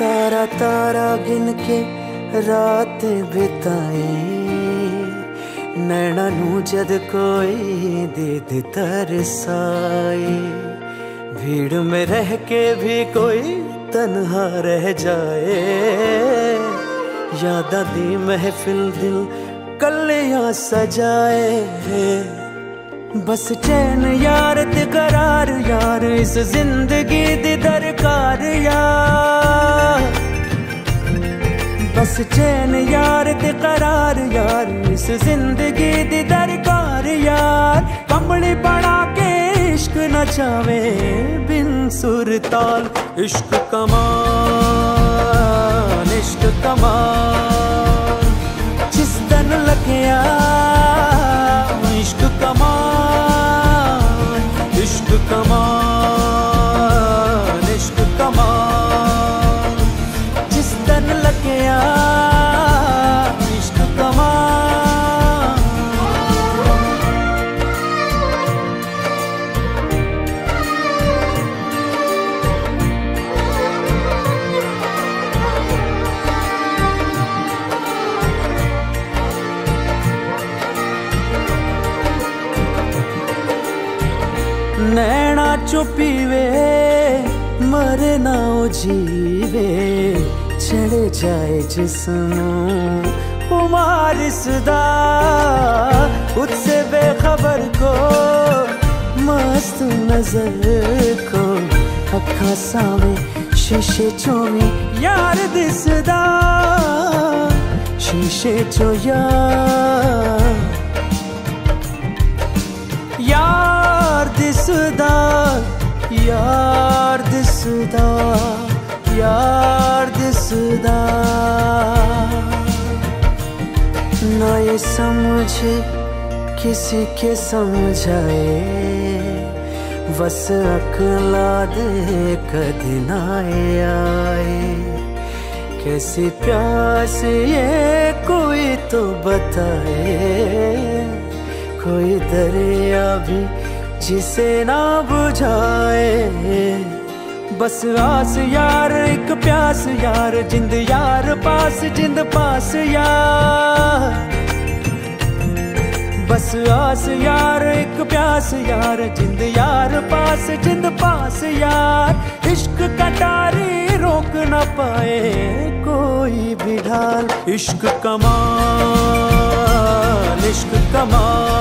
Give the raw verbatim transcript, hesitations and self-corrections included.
तारा तारा गिन के रात बिताए, नैना नू जद कोई दीद तरसाए। भीड़ में रह के भी कोई तन्हा रह जाए, यादा दी महफिल दिल कलियां सजाए। बस चैन यार ते करार यार, इस जिंदगी दी दरकार यार। बस चैन यार ते करार यार, इस जिंदगी दी दरकार यार। कंबली बना के इश्क नचावे बिन सुर ताल। इश्क कमान इश्क कमान जिस तन लग्या, इश्क कमान इश्क कमान इश्क कमान जिस तन लग्या, इश्क कमान। नैना चुपीवे मरे ना जीवे, चढ़ जाए जिसम उमार सदा। उससे बेखबर को मस्त नजर को अखा सावे शीशे चोमी यार दिसदा। शीशे चो यार दिसदा, यार दिसदा, यार दिसदा। ना ये समझे किसी के समझाए, बस अकला दे कदी ना आए। कैसी प्यास ये कोई तो बताए, कोई दरिया भी जिसे ना बुझाए। बस आस यार एक प्यास यार, जिंद यार पास जिंद पास यार। बस आस यार एक प्यास यार, जिंद यार पास जिंद पास यार। इश्क कटारी रोक ना पाए कोई भी ढाल। इश्क कमाल इश्क कमाल